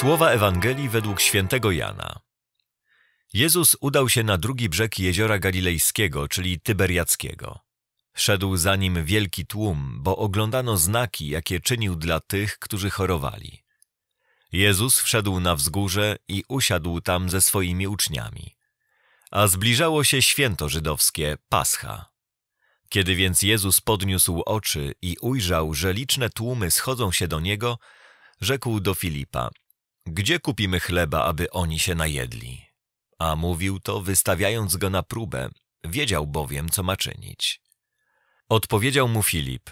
Słowa Ewangelii według świętego Jana. Jezus udał się na drugi brzeg jeziora Galilejskiego, czyli Tyberiackiego. Szedł za nim wielki tłum, bo oglądano znaki, jakie czynił dla tych, którzy chorowali. Jezus wszedł na wzgórze i usiadł tam ze swoimi uczniami. A zbliżało się święto żydowskie, Pascha. Kiedy więc Jezus podniósł oczy i ujrzał, że liczne tłumy schodzą się do Niego, rzekł do Filipa: „Gdzie kupimy chleba, aby oni się najedli?” A mówił to, wystawiając go na próbę, wiedział bowiem, co ma czynić. Odpowiedział mu Filip: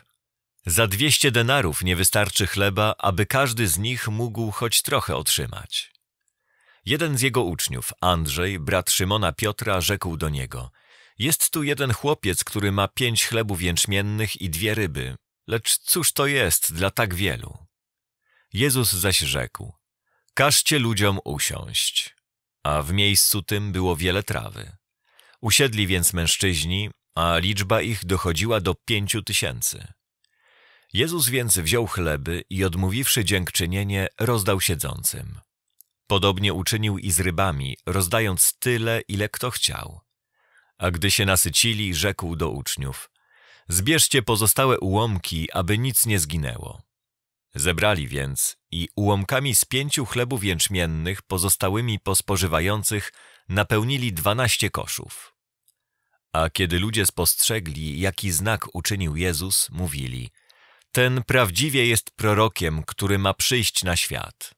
„Za 200 denarów nie wystarczy chleba, aby każdy z nich mógł choć trochę otrzymać”. Jeden z jego uczniów, Andrzej, brat Szymona Piotra, rzekł do niego: „Jest tu jeden chłopiec, który ma 5 chlebów jęczmiennych i 2 ryby, lecz cóż to jest dla tak wielu?” Jezus zaś rzekł: „Każcie ludziom usiąść”. A w miejscu tym było wiele trawy. Usiedli więc mężczyźni, a liczba ich dochodziła do 5000. Jezus więc wziął chleby i odmówiwszy dziękczynienie, rozdał siedzącym. Podobnie uczynił i z rybami, rozdając tyle, ile kto chciał. A gdy się nasycili, rzekł do uczniów: „Zbierzcie pozostałe ułomki, aby nic nie zginęło”. Zebrali więc i ułomkami z 5 chlebów jęczmiennych pozostałymi po spożywających napełnili 12 koszów. A kiedy ludzie spostrzegli, jaki znak uczynił Jezus, mówili: „Ten prawdziwie jest prorokiem, który ma przyjść na świat”.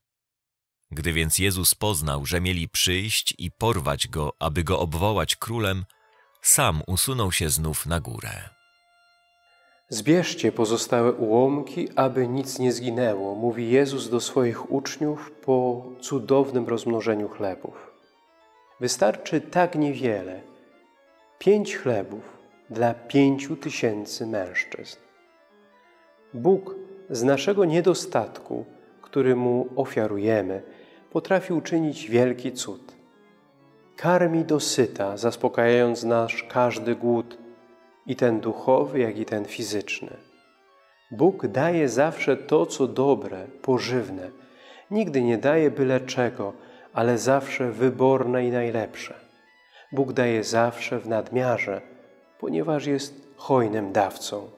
Gdy więc Jezus poznał, że mieli przyjść i porwać Go, aby Go obwołać królem, sam usunął się znów na górę. „Zbierzcie pozostałe ułomki, aby nic nie zginęło”, mówi Jezus do swoich uczniów po cudownym rozmnożeniu chlebów. Wystarczy tak niewiele. 5 chlebów dla 5000 mężczyzn. Bóg z naszego niedostatku, który Mu ofiarujemy, potrafi uczynić wielki cud. Karmi dosyta, zaspokajając nasz każdy głód, i ten duchowy, jak i ten fizyczny. Bóg daje zawsze to, co dobre, pożywne. Nigdy nie daje byle czego, ale zawsze wyborne i najlepsze. Bóg daje zawsze w nadmiarze, ponieważ jest hojnym dawcą.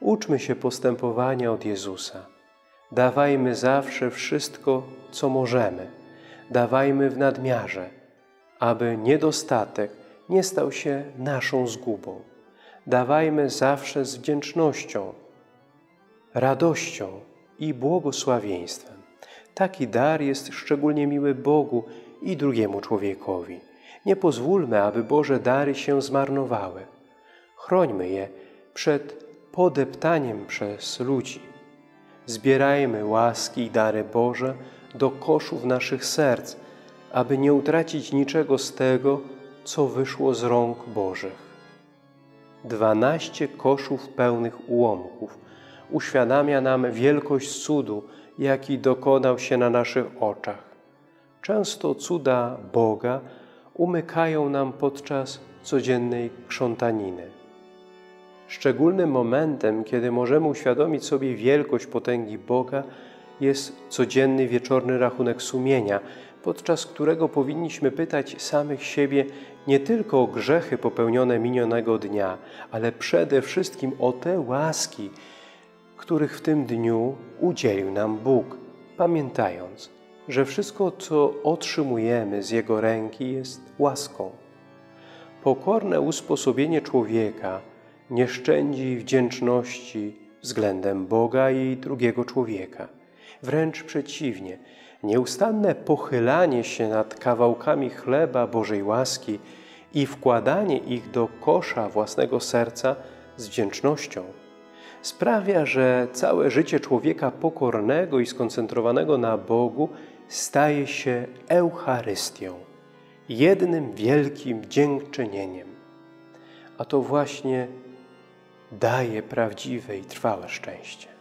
Uczmy się postępowania od Jezusa. Dawajmy zawsze wszystko, co możemy. Dawajmy w nadmiarze, aby niedostatek nie stał się naszą zgubą. Dawajmy zawsze z wdzięcznością, radością i błogosławieństwem. Taki dar jest szczególnie miły Bogu i drugiemu człowiekowi. Nie pozwólmy, aby Boże dary się zmarnowały. Chrońmy je przed podeptaniem przez ludzi. Zbierajmy łaski i dary Boże do koszów naszych serc, aby nie utracić niczego z tego, co wyszło z rąk Bożych. 12 koszów pełnych ułomków uświadamia nam wielkość cudu, jaki dokonał się na naszych oczach. Często cuda Boga umykają nam podczas codziennej krzątaniny. Szczególnym momentem, kiedy możemy uświadomić sobie wielkość potęgi Boga, jest codzienny wieczorny rachunek sumienia, podczas którego powinniśmy pytać samych siebie nie tylko o grzechy popełnione minionego dnia, ale przede wszystkim o te łaski, których w tym dniu udzielił nam Bóg, pamiętając, że wszystko, co otrzymujemy z Jego ręki, jest łaską. Pokorne usposobienie człowieka nie szczędzi wdzięczności względem Boga i drugiego człowieka. Wręcz przeciwnie, nieustanne pochylanie się nad kawałkami chleba Bożej łaski i wkładanie ich do kosza własnego serca z wdzięcznością sprawia, że całe życie człowieka pokornego i skoncentrowanego na Bogu staje się Eucharystią, jednym wielkim dziękczynieniem. A to właśnie daje prawdziwe i trwałe szczęście.